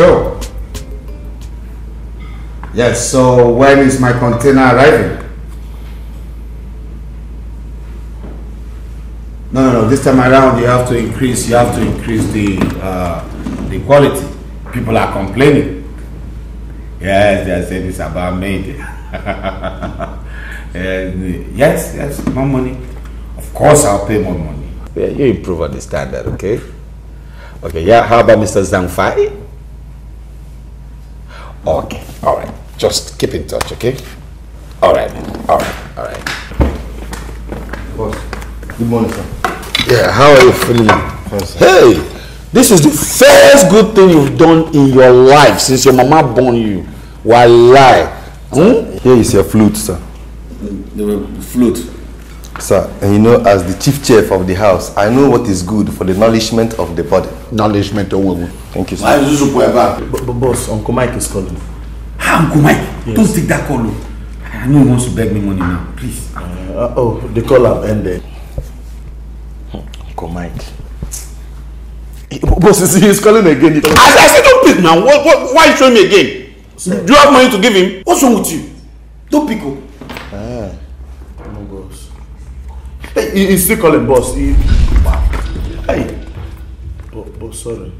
Joe. Yes, so when is my container arriving? No, this time around you have to increase the quality. People are complaining. Yes, they are saying it's about me. Yes, more money. Of course I'll pay more money. Yeah, you improve on the standard, okay? Okay, yeah, how about Mr. Zhang Fai? Okay, all right. Just keep in touch, okay? All right, all right. Boss, good morning, sir. Yeah, how are you feeling? Yes, hey, this is the first good thing you've done in your life since your mama born you. Wallahi. Hmm? Here is your flute, sir. The flute? Sir, and you know, as the chief chef of the house, I know what is good for the nourishment of the body. Nourishment of women. Thank you, sir. Boss, Uncle Mike is calling. Hi, Uncle Mike. Yes. Don't take that call. I know he wants to beg me money now. Please. The call have ended. Uncle Mike. Boss, he's calling again. I said, don't pick now. Why are you showing me again? Sir. Do you have money to give him? What's wrong with you? Don't pick up. Ah. He's still calling, boss. Hey. Boss, sorry.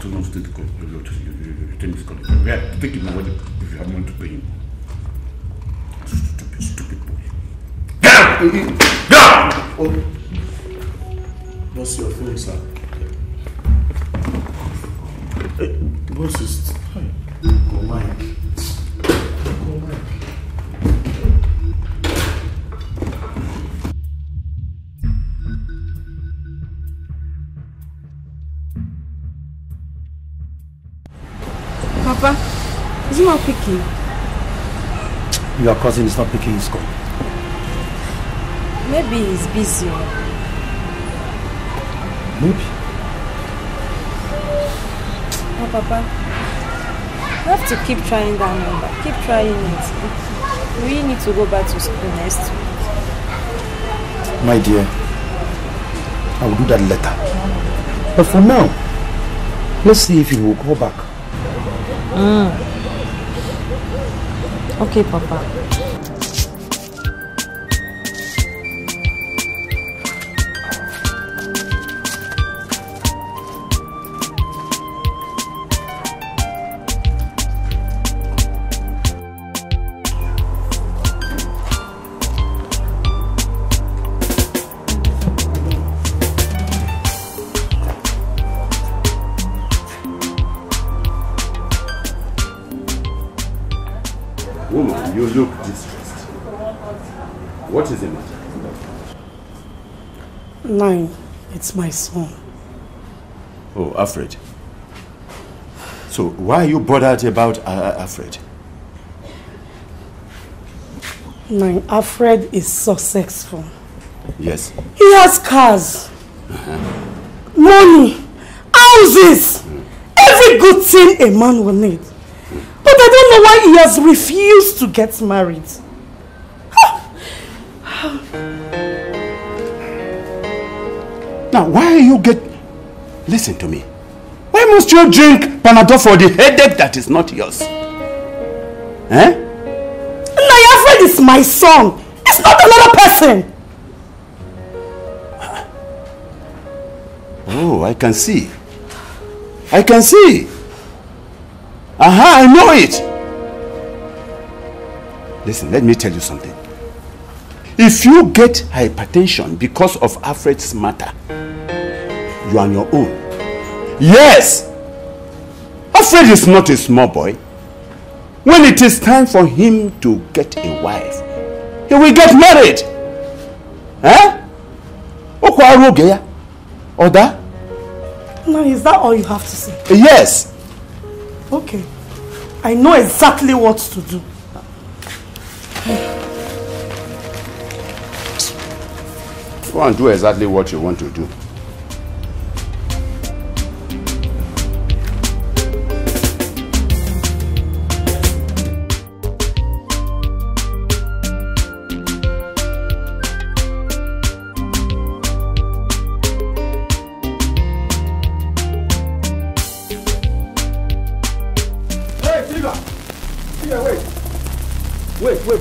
Don't stay to call. You think he's calling. Yeah, take him away if you have money to pay him. Stupid boy. Get out! Get out! Boss, your phone, sir. Boss is... Hi. Oh, my. Papa, is he not picking? Your cousin is not picking his call. Maybe he's busy. Maybe. Oh, Papa, we have to keep trying that number. Keep trying it. We need to go back to school next week. My dear, I will do that later. But for now, let's see if he will go back. Mm. Okay, Papa. It's my son. Oh, Alfred. So why are you bothered about Alfred? No, Alfred is successful. Yes. He has cars, money, houses, every good thing a man will need. But I don't know why he has refused to get married. Now, why you get... Listen to me. Why must you drink Panadol for the headache that is not yours? Eh? Nayafred is my son. It's not another person. Oh, I can see. I can see. I know it. Listen, let me tell you something. If you get hypertension because of Alfred's matter, you are on your own. Yes! Alfred is not a small boy. When it is time for him to get a wife, he will get married. Eh? Oda? No, is that all you have to say? Yes. Okay. I know exactly what to do. Go and do exactly what you want to do.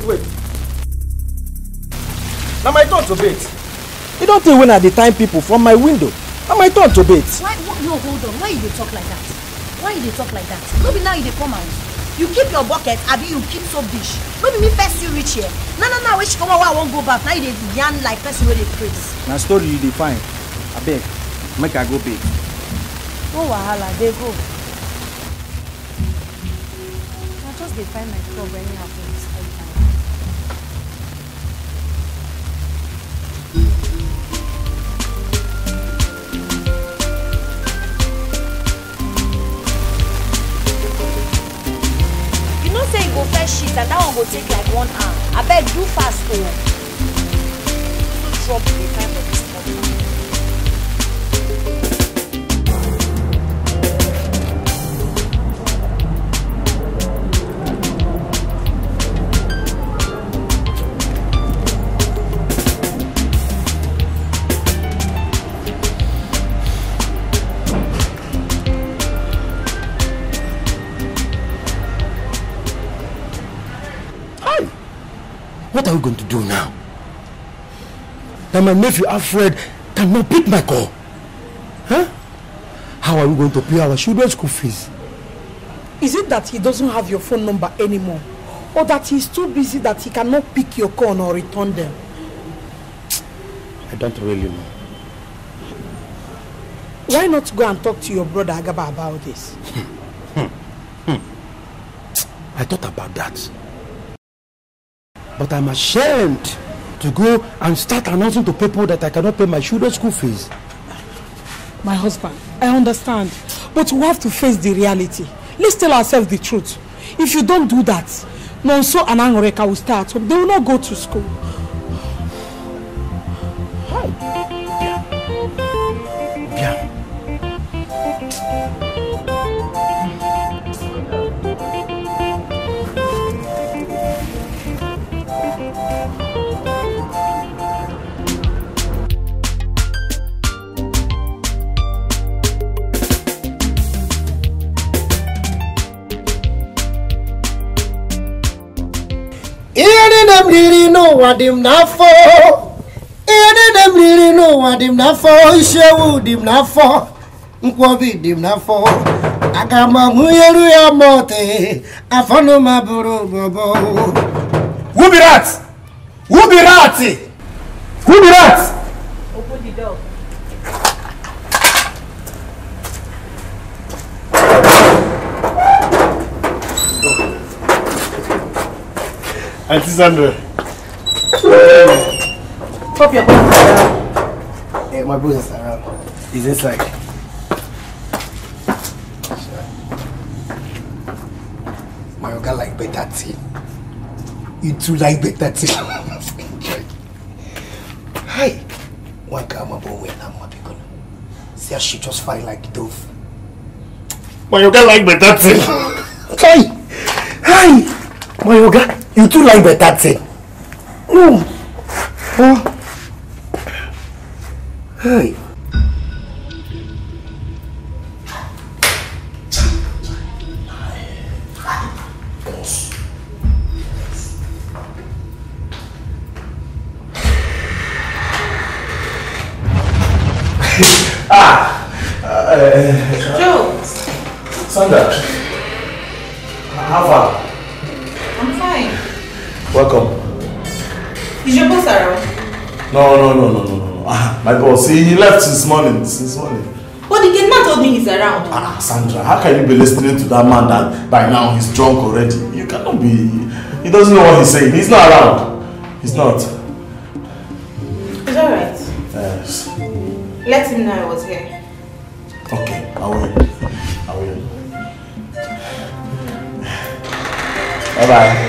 wait. Now my turn to bait. You don't tell when at the time people from my window. Now my turn to bait. Why? No, hold on. Why you dey talk like that? No be now you dey come out. You keep your bucket, abi you keep soap dish. No be me first you reach here. No. When she come out, I won't go back. Now you dey yarn like person where they praise. Now story you define. I beg, make I go bait. Oh wahala, they go. I just dey find my club when I have it. You know say you go fetch shit and that one go take like 1 hour. I bet do fast though. No trouble the time of this problem. What are we going to do now? That my nephew Alfred cannot pick my call. Huh? How are we going to pay our children's school fees? Is it that he doesn't have your phone number anymore? Or that he's too busy that he cannot pick your call or return them? I don't really know. Why not go and talk to your brother Agaba about this? I thought about that. But I'm ashamed to go and start announcing to people that I cannot pay my children's school fees. My husband, I understand. But we have to face the reality. Let's tell ourselves the truth. If you don't do that, Nanso and Angreka will stay at home. They will not go to school. Who be that? Open the door. Auntie Sandra. Pop your boss around. Yeah, my boss is around. He's inside. My yoga like better tea. You too like better tea. Hi. One come up away and I'm happy. See how she just fight like dove. My yoga like better tea. Hi. Hi. My yoga, you too like better tea. No. Oh. Hey. Joe. Sandra. How far? I'm fine. Welcome. Is your boss around? No. My boss, he left since morning. But the kid man told me he's around. Sandra, how can you be listening to that man that by now he's drunk already? You cannot be... He doesn't know what he's saying. He's not around. He's not. It's alright. Yes. Let him know I was here. Okay, I will. Bye-bye.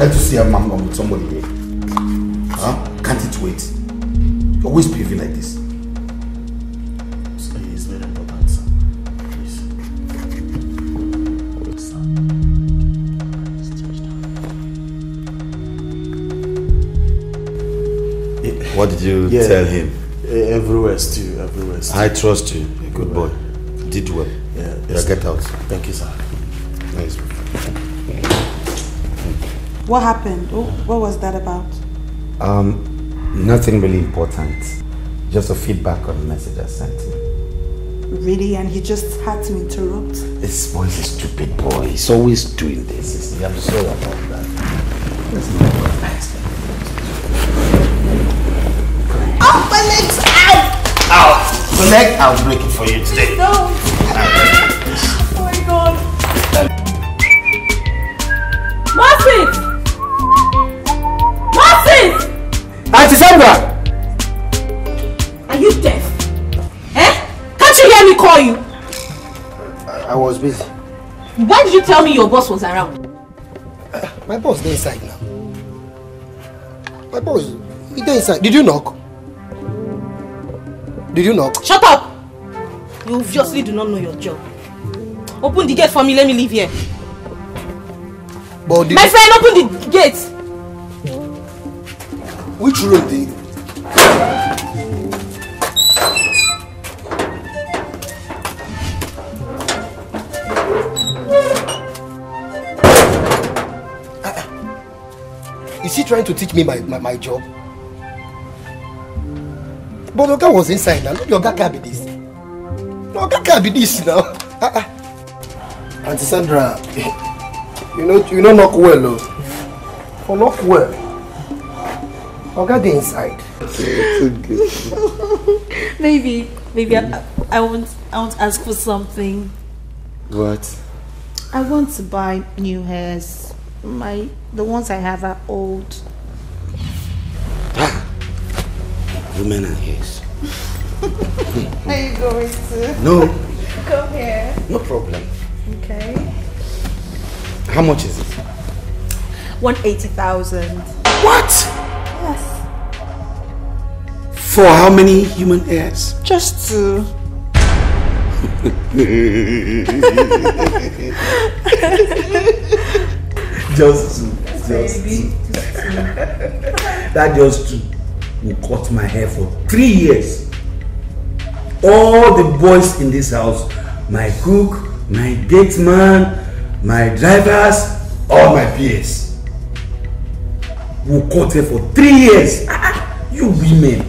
Can't you see I'm wrong with somebody here? Huh? Can't it wait? You're always behaving like this. It's very important, sir. Please. Wait, sir. Yeah. What did you tell him? Everywhere, Stu. Everywhere, Stu. I trust you. A good boy. Did well. Yeah. Yes, get out. Thank you, sir. Nice. What happened? Oh, what was that about? Nothing really important. Just a feedback on the message I sent him. Really? And he just had to interrupt? This boy is a stupid boy. He's always doing this. I'm sorry about that. That's not what I expected. Ow! My leg's out! Ow! The leg, I'll break it for you today. No! Ah! Oh my God! Marthy! Auntie Sandra! Are you deaf? Eh? Can't you hear me call you? I was busy. Why did you tell me your boss was around? My boss is inside now. My boss is inside. Did you knock? Did you knock? Shut up! You obviously do not know your job. Open the gate for me, let me leave here. But my friend, open the gate! Which road did you? Is he trying to teach me my job? But the guy was inside now. Your guy can't be this. No, guy can't be this now. Auntie Sandra, you know knock well, though. For knock well. I'll get the inside. Maybe I want to ask for something. What? I want to buy new hairs. The ones I have are old. Women and hairs. Are you going to? No. Come here. No problem. Okay. How much is it? 180,000. What? Yes. For how many human hairs? Just two. Just two. Just two. That just two will cut my hair for 3 years. All the boys in this house, my cook, my gate man, my drivers, all my peers, will cut hair for 3 years. You women,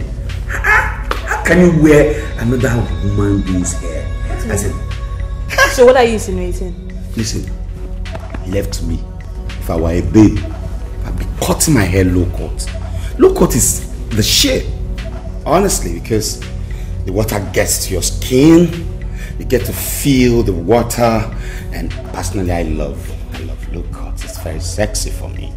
how can you wear another woman being's hair? I said. So what are you insinuating? Listen, he left me. If I were a babe, I'd be cutting my hair low cut. Low cut is the shit, honestly, because the water gets to your skin. You get to feel the water, and personally, I love low cuts. It's very sexy for me.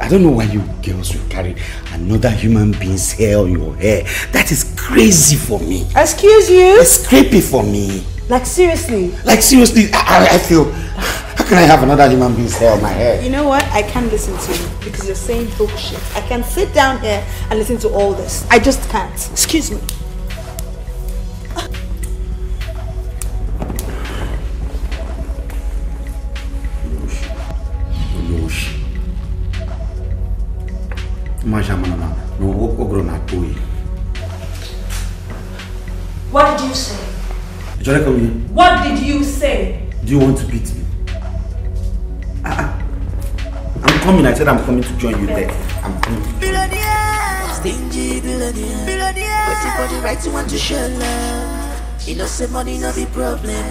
I don't know why you girls will carry another human being's hair on your hair. That is crazy for me. Excuse you? It's creepy for me. Like seriously? Like seriously, I feel, how can I have another human being's hair on my hair? You know what? I can't listen to you because you're saying bullshit. I can sit down here and listen to all this. I just can't. Excuse me. What did you say? What did you say? Do you want to beat me? I'm coming. I said I'm coming to join you there. I'm coming. Stingy billionaire. Waiting for the right one to show love. Innocent money, no big problem.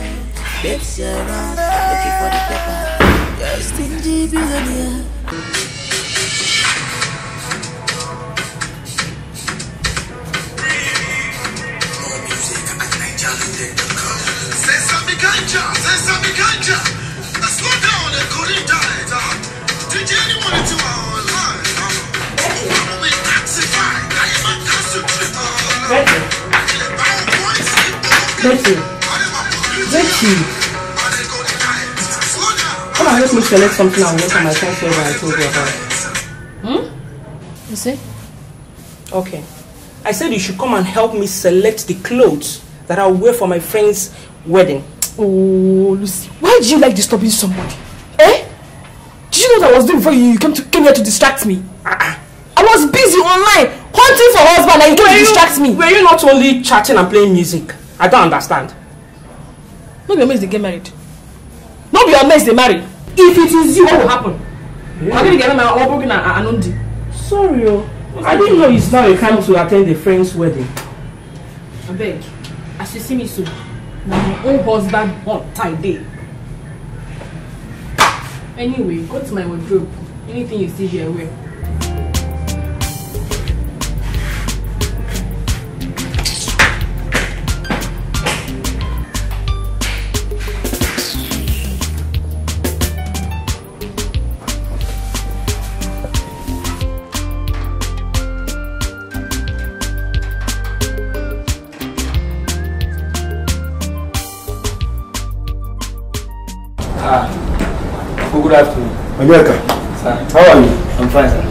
Babes you're wrong. Looking for the pepper. You're stingy billionaire. Ganja, I slow down and couldn't die. Did anyone into our line? I'm in taxified. I am a concentrate. Let's see. Come on, let me select something and work on my phone so that I told you about. You see? Okay. I said you should come and help me select the clothes that I'll wear for my friend's wedding. Oh, Lucy, why do you like disturbing somebody? Eh? Did you know what I was doing before you came here to distract me? I was busy online, hunting for husband, and you came to distract me. Were you not only chatting and playing music? I don't understand. Not be amazed they get married. Not be amazed they marry. If it is you, what will happen? Yeah. I'm going to get my own broken and undi. Sorry, I didn't know it's now a time to attend a friend's wedding. I beg, as you see me soon, my own husband on tight day. Anyway, go to my wardrobe. Anything you see here, wear. Good afternoon. Onyeka. Sir. How are you? I'm fine, sir.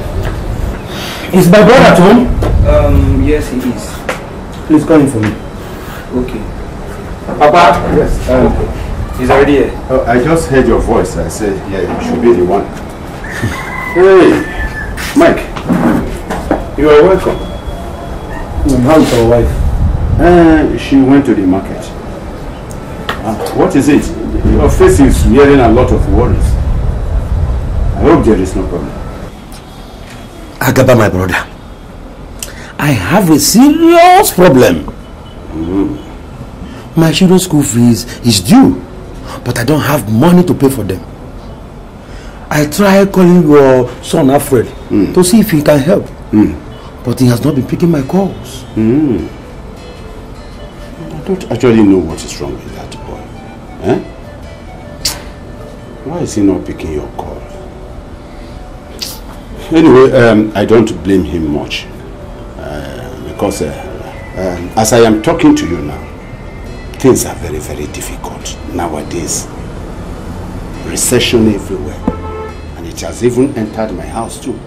Is my brother at home? Yes, he is. Please come in for me. Okay. Papa? Yes. Okay. He's already here. Oh, I just heard your voice. I said, yeah, you should be the one. Hey, Mike. You are welcome. How's your wife? She went to the market. What is it? Your face is hearing a lot of worries. I hope there is no problem. Agaba, my brother, I have a serious problem. My children's school fees is due, but I don't have money to pay for them. I tried calling your son Alfred to see if he can help, but he has not been picking my calls. I don't actually know what is wrong with that boy. Eh? Why is he not picking your call? Anyway, I don't blame him much because as I am talking to you now, things are very, very difficult nowadays. Recession everywhere, and it has even entered my house too.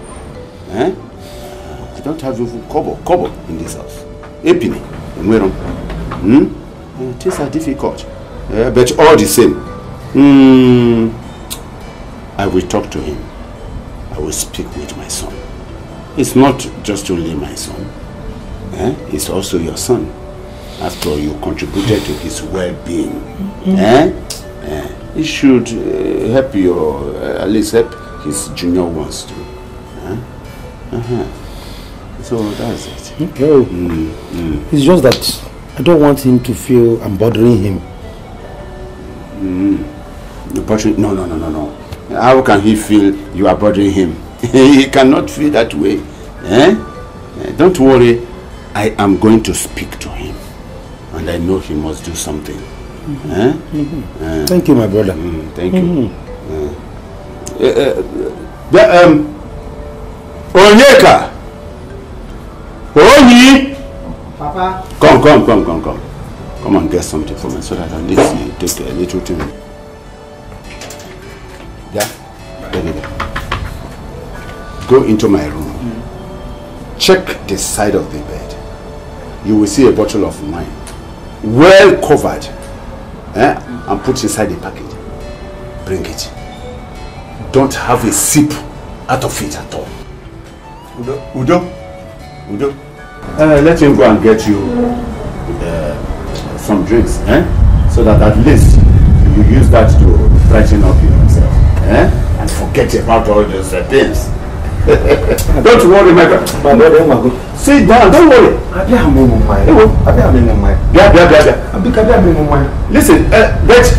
Eh? I don't have even kobo in this house. Epini, things are difficult, but all the same, I will talk to him. I will speak with my son. It's not just only my son. Eh? It's also your son. After all, you contributed to his well-being. It should help your, at least help his junior ones too. So that's it. Okay. It's just that I don't want him to feel I'm bothering him. No. How can he feel you are bothering him? He cannot feel that way. Don't worry, I am going to speak to him. And I know he must do something. Thank you, my brother. Thank you. Onyeka! Oni! Papa! Come. Come and get something for me so that at least you take a little thing. Yeah. Go into my room. Check the side of the bed. You will see a bottle of wine, well covered, and put inside the packet. Bring it. Don't have a sip out of it at all. Udo. Let him go and get you some drinks, so that at least you use that to brighten up yourself. And forget about all those things. Don't worry, my brother. Sit down, don't worry. Listen, but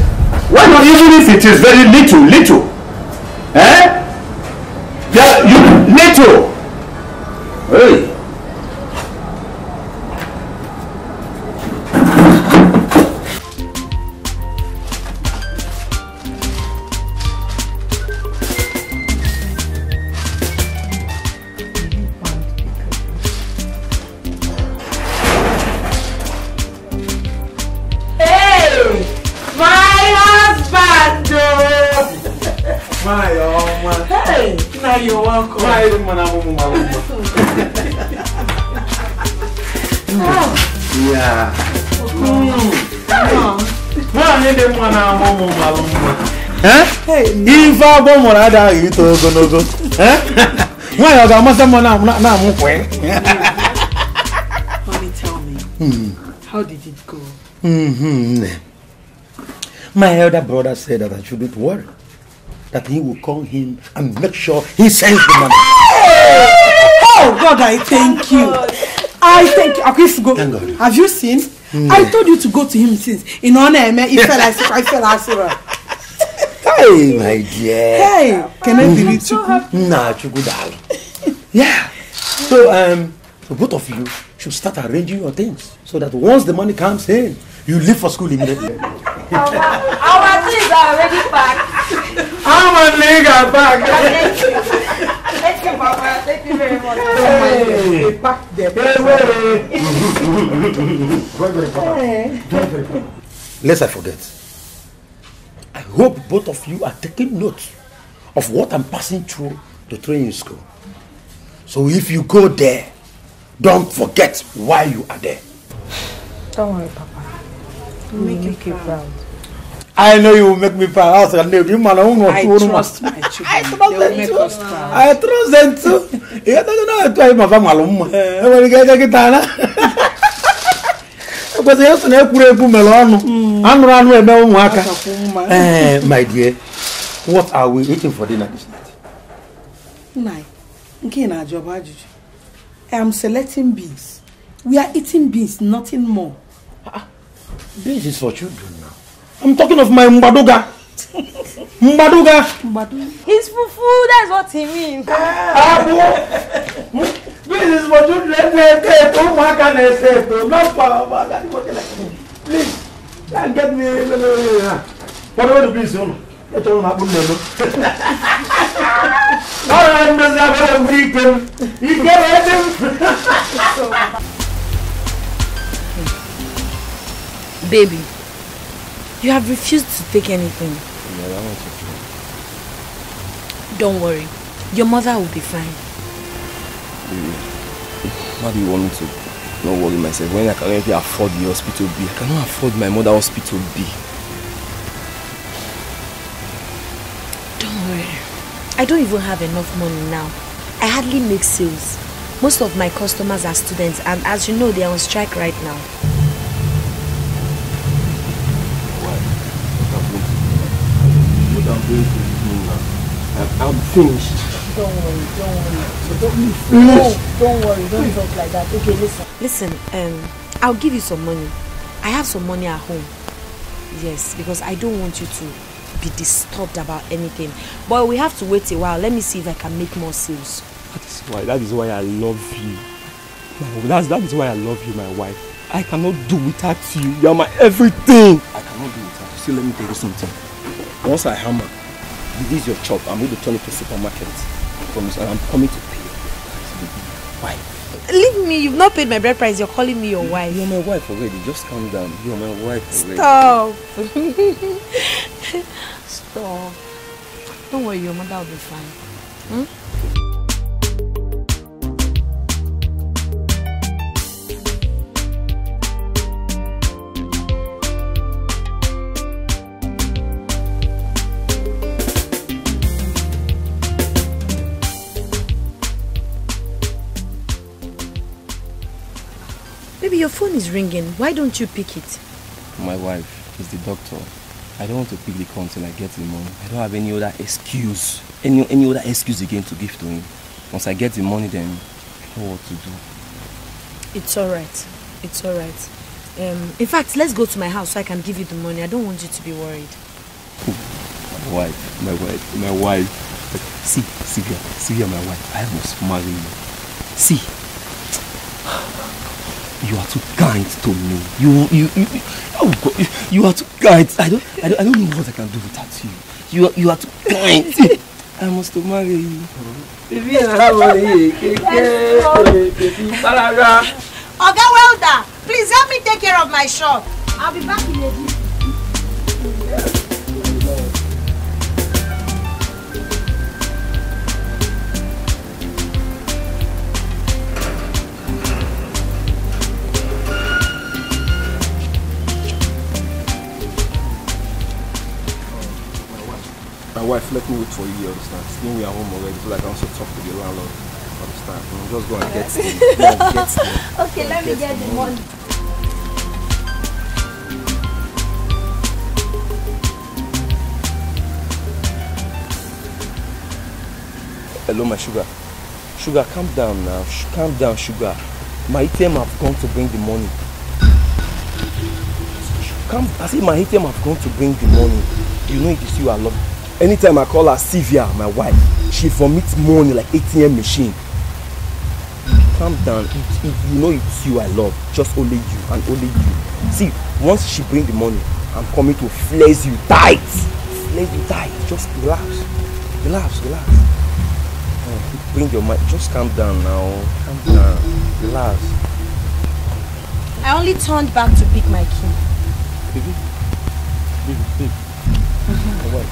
why not, even if it is very little? Little! Hey! Sister, you're welcome. Oh. Yeah. Mommy, tell me. How did it go? My elder brother said that I shouldn't worry. That he will call him and make sure he sends the money. Oh God, I thank you. I thank you. Thank God. Have you seen? Mm. I told you to go to him since. In honor, man, he fell as I fell as well. Hey, my dear. Hey, can I believe Chuku? Nah, Chuku darling. Yeah. So so both of you should start arranging your things so that once the money comes in, you leave for school immediately. Our things are already packed. I'm a nigga back. Thank you, Papa. Thank you very much. Hey. Back there. Lest I forget. I hope both of you are taking note of what I'm passing through the training school. So if you go there, don't forget why you are there. Don't worry, Papa. Make you proud. I know you will make me proud. I trust them too. I don't know how to my family. My dear, what are we eating for dinner this night? I am selecting beans. We are eating beans, nothing more. Beans is for children now. I'm talking of my mbaduga. Mbaduga. It's fufu, that's what he means. Please, is for children. Please, and get me. What about the beans? Baby, you have refused to take anything. Yeah, don't worry, your mother will be fine. How do you want me to not worry myself when I can only afford the hospital bill? I cannot afford my mother's hospital bill. Don't worry, I don't even have enough money now. I hardly make sales. Most of my customers are students, and as you know, they are on strike right now. I'm finished. Don't worry. So don't talk like that. Okay, listen. I'll give you some money. I have some money at home. Yes, because I don't want you to be disturbed about anything. But we have to wait a while. Let me see if I can make more sales. That is why I love you. That is why I love you, my wife. I cannot do without you. You are my everything. I cannot do without you. See, let me tell you something. Once I hammer, this is your job. I'm going to turn it to supermarket. I promise, and I'm coming to pay your bread price. Wife. Leave me. You've not paid my bread price. You're calling me your wife. You're my wife already. Just calm down. You're my wife already. Stop. Don't worry. Your mother will be fine. Hmm? Your phone is ringing. Why don't you pick it? My wife is the doctor. I don't want to pick the call until I get the money. I don't have any other excuse. Any other excuse again to give to him. Once I get the money, then I know what to do. It's alright. It's alright. In fact, let's go to my house so I can give you the money. I don't want you to be worried. My wife. See, Sylvia, my wife. I must marry you. See. You are too kind to me. You are too kind. I don't know what I can do without you. You are too kind. I must marry you. Oga Welder, please help me take care of my shop. I'll be back in a bit. My wife, let me wait for you, understand? Still, we are home already, so I can also talk to the landlord, understand? I'm just going to get it. Okay, let me get the money. Hello, my sugar. Sugar, calm down now. Calm down, sugar. My ATM have gone to bring the money. Come, I see my ATM have gone to bring the money. You know it is you I love. Anytime I call her Sylvia, my wife, she vomits money like ATM machine. Calm down. You know it's you I love. Just only you and only you. See, once she bring the money, I'm coming to flex you tight. Flex you tight. Just relax. Relax, relax. Bring your mind. Just calm down now. Calm down. Relax. I only turned back to pick my key. Baby. Baby. Baby. Alright.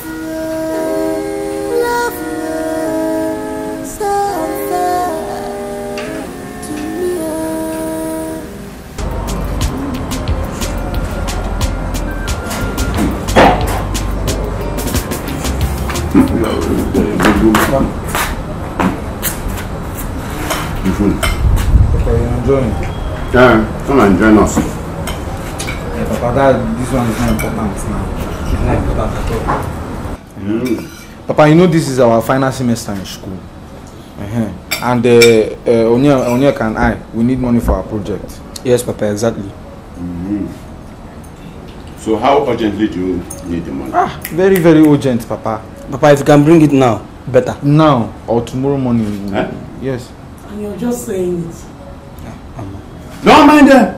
me. Love me. Something. You full? Okay, you're enjoying? Yeah, come and join us. Yeah, Papa, this one is not important now. It's not important at all. Papa, you know this is our final semester in school. And Onyeka and I, we need money for our project. Yes, Papa, exactly. So how urgently do you need the money? Ah, very, very urgent, Papa. Papa, if you can bring it now, better. Now or tomorrow morning. Eh? Yes. And you're just saying it. Don't mind them.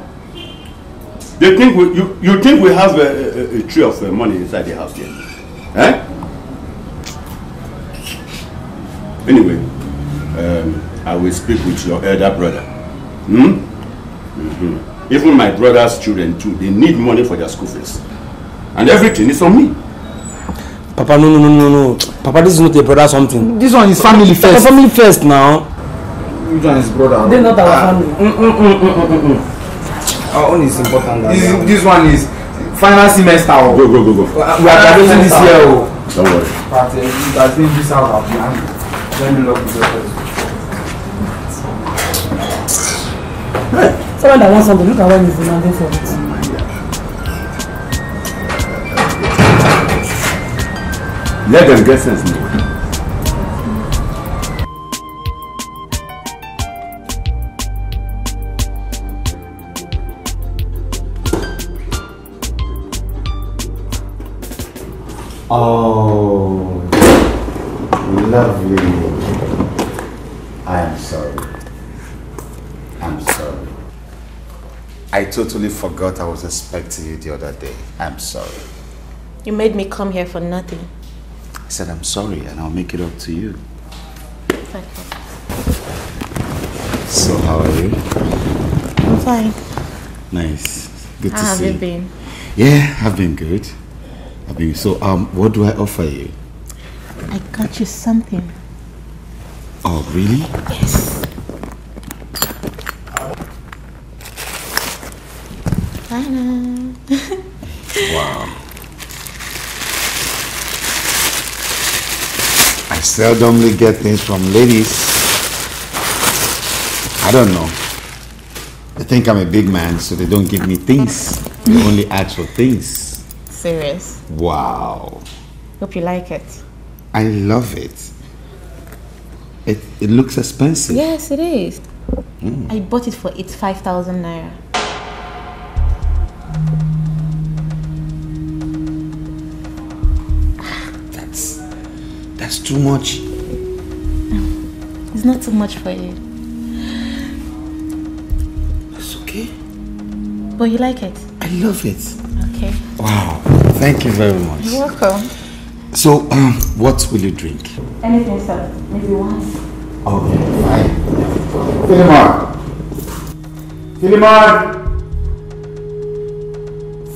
They think you think we have a tree of money inside the house here. Eh? Anyway, I will speak with your elder brother. Even my brother's children too, they need money for their school fees. And everything is on me. Papa, no. Papa, this is not a brother something. This one is family first. Papa, family first now. Which one is brother? They're not our family. Our own is important. This one is final semester. Go. We are graduating this year. Don't worry. But I think this out of plan. Let me look at the someone that wants something, look at what he's demanding for it. Let them get sense now. Oh, lovely. I'm sorry. I totally forgot I was expecting you the other day. I'm sorry. You made me come here for nothing. I said, I'm sorry, and I'll make it up to you. Thank you. So, how are you? I'm fine. Nice. Good to see you. How have you been? Yeah, I've been good. So, what do I offer you? I got you something. Oh, really? Yes. Ta-da. Wow. I seldomly get things from ladies. I don't know. They think I'm a big man, so they don't give me things. They only ask for things. Serious? Wow. Hope you like it. I love it. It looks expensive. Yes, it is. I bought it for 5,000 naira. That's too much. It's not too much for you. That's okay. But you like it? I love it. Okay. Wow. Thank you very much. You're welcome. So, what will you drink? Anything, sir. Maybe one. Okay, fine.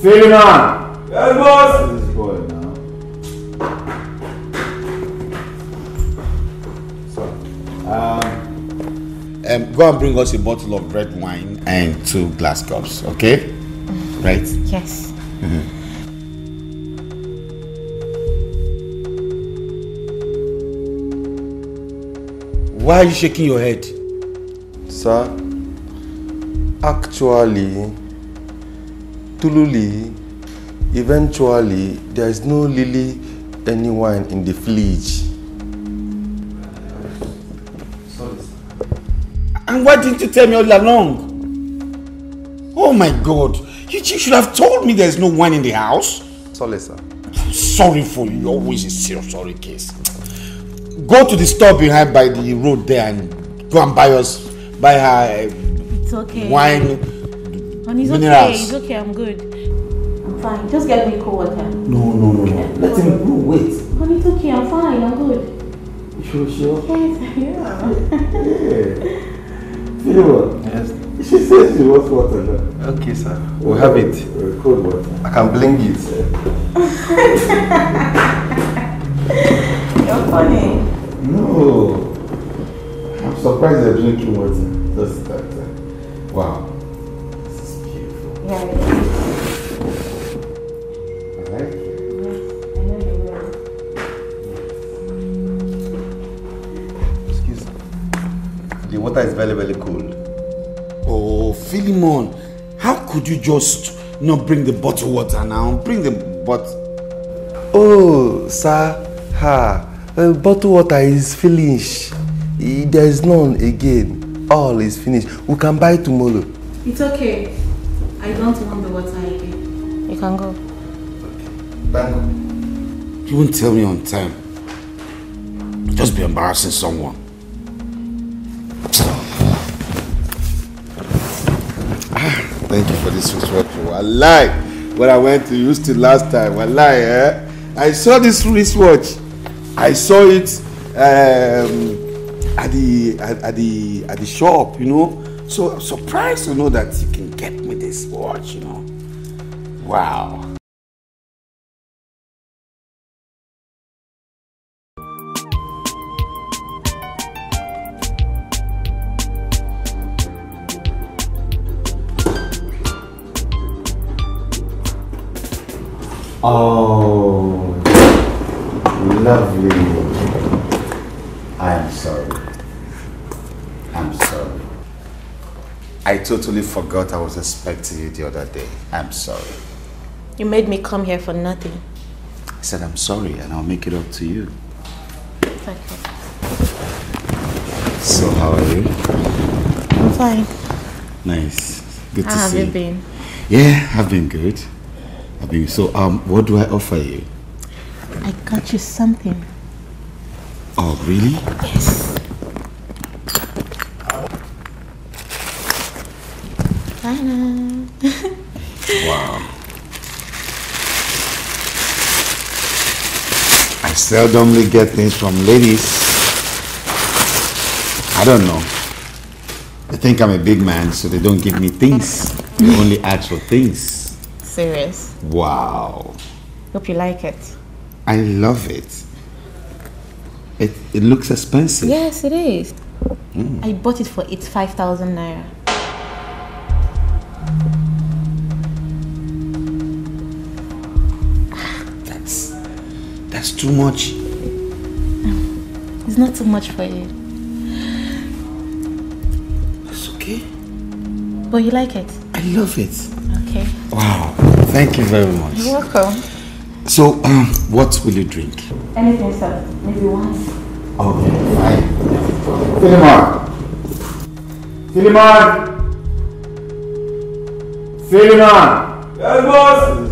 Fileman! Yes, boss! This boy now. Go and bring us a bottle of red wine and 2 glass cups, okay? Right? Yes. Mm-hmm. Why are you shaking your head? Sir, actually, Tululi, eventually, there is no really any wine in the fridge. Sorry, sir. And why didn't you tell me all along? Oh my God, you should have told me there is no wine in the house. Sorry, sir. Sorry for you, you're always a serious sorry case. Go to the store behind by the road there and go and buy her it's okay. Wine, and it's minerals. Okay, it's okay, I'm good. I'm fine, just get me cold water. No. Let him go, wait. And it's okay, I'm fine, I'm good. Sure? Yes, yeah. Fileman, yes. She says she wants water now. Okay, sir, we'll have it. Cold water. I can bling it. You're funny. No, I'm surprised they're drinking water. Just that. Wow, this is beautiful. Yeah, it is. I like it. Yes, I know you will. Excuse me. The water is very, very cold. Oh, Fileman, how could you just not bring the bottled water now? Bring the bottle. Oh, sir, ha. Bottled water is finished. There is none again. All is finished. We can buy tomorrow. It's okay. I don't want the water again. You can go. Okay. Thank you. You won't tell me on time. Just be embarrassing someone. Thank you for this wristwatch. I lied when I went to Houston last time. I lied, eh? I saw this wristwatch. I saw it at the shop, you know. So I'm surprised to know that you can get me this watch, you know. Wow. Oh. Lovely. I'm sorry. I totally forgot I was expecting you the other day. I'm sorry. You made me come here for nothing. I said I'm sorry and I'll make it up to you. Thank you. So how are you? I'm fine. Nice. Good to see you. How have you been? Yeah, I've been good. So what do I offer you? I got you something. Oh, really? Yes. Wow. I seldomly get things from ladies. I don't know. They think I'm a big man, so they don't give me things. They only ask for things. Serious? Wow. Hope you like it. I love it. It looks expensive. Yes, it is. Mm. I bought it for 5,000 naira. That's too much. It's not too much for you. That's okay. But you like it? I love it. Okay. Wow. Thank you very much. You're welcome. So, what will you drink? Anything, sir. Maybe wine. Okay, fine. Fileman! Yes, boss!